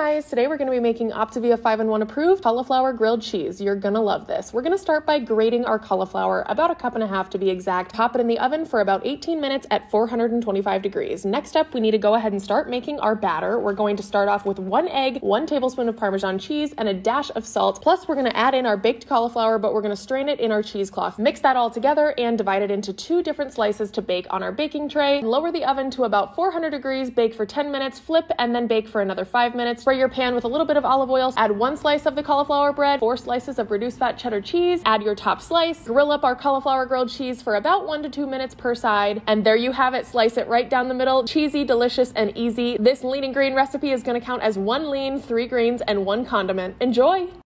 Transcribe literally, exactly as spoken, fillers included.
guys, today we're gonna be making Optavia five in one approved cauliflower grilled cheese. You're gonna love this. We're gonna start by grating our cauliflower, about a cup and a half to be exact. Pop it in the oven for about eighteen minutes at four hundred twenty-five degrees. Next up, we need to go ahead and start making our batter. We're going to start off with one egg, one tablespoon of Parmesan cheese, and a dash of salt. Plus, we're gonna add in our baked cauliflower, but we're gonna strain it in our cheesecloth. Mix that all together and divide it into two different slices to bake on our baking tray. Lower the oven to about four hundred degrees, bake for ten minutes, flip, and then bake for another five minutes. Spray your pan with a little bit of olive oil, add one slice of the cauliflower bread, four slices of reduced fat cheddar cheese, add your top slice, grill up our cauliflower grilled cheese for about one to two minutes per side, and there you have it. Slice it right down the middle. Cheesy, delicious, and easy. This lean and green recipe is gonna count as one lean, three greens, and one condiment. Enjoy!